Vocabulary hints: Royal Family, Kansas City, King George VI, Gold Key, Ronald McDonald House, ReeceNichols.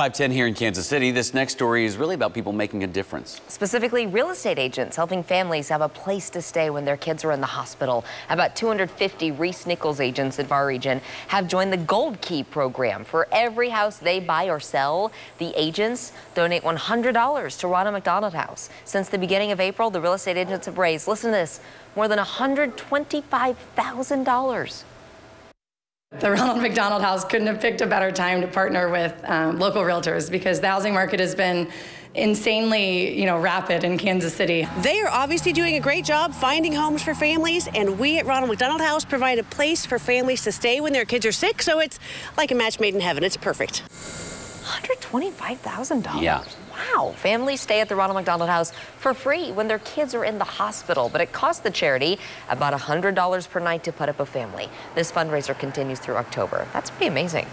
5:10 here in Kansas City. This next story is really about people making a difference. Specifically, real estate agents helping families have a place to stay when their kids are in the hospital. About 250 ReeceNichols agents in our region have joined the Gold Key program. For every house they buy or sell, the agents donate $100 to Ronald McDonald House. Since the beginning of April, the real estate agents have raised, listen to this, more than $125,000. The Ronald McDonald House couldn't have picked a better time to partner with local realtors, because the housing market has been insanely, rapid in Kansas City. They are obviously doing a great job finding homes for families, and we at Ronald McDonald House provide a place for families to stay when their kids are sick, so it's like a match made in heaven. It's perfect. $125,000? Yeah. Wow. Families stay at the Ronald McDonald House for free when their kids are in the hospital, but it costs the charity about $100 per night to put up a family. This fundraiser continues through October. That's pretty amazing.